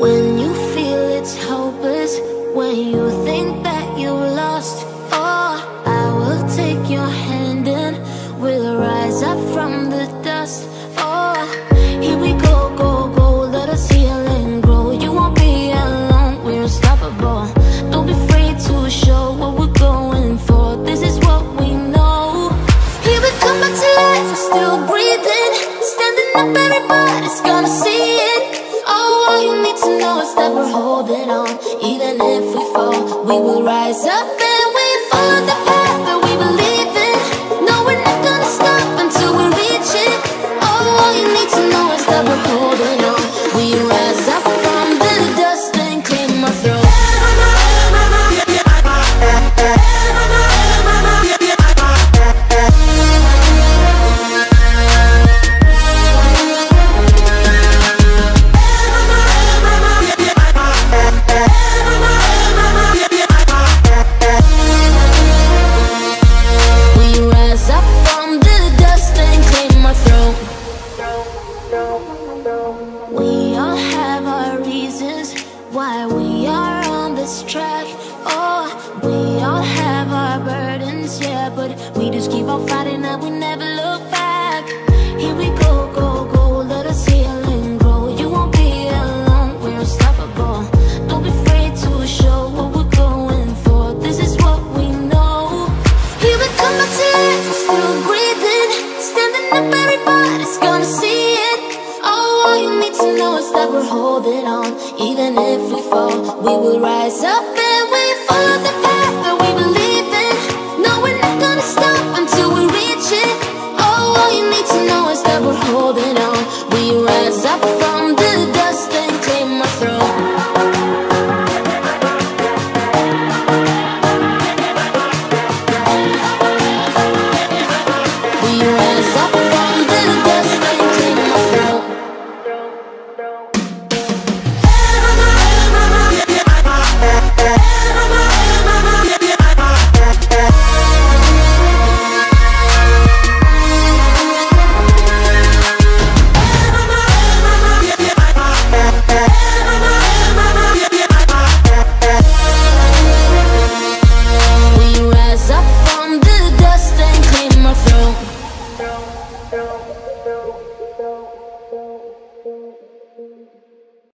When you feel it's hopeless, when you think that you lost all, I will take your hand and we'll rise up from the dust. Oh, here we go, go, go, let us heal and grow. You won't be alone, we're unstoppable. Don't be afraid to show what we're going for. This is what we know. Here we come back to life, we're still breathing, standing up, everybody's gonna see it. All you need to know is that we're holding on. Even if we fall, we will rise up and we follow the path that we believe in. No, we're not gonna stop until we reach it. All you need to know is that we're holding on. We rise up from the dust and clean my throat. Holding on, we rise up from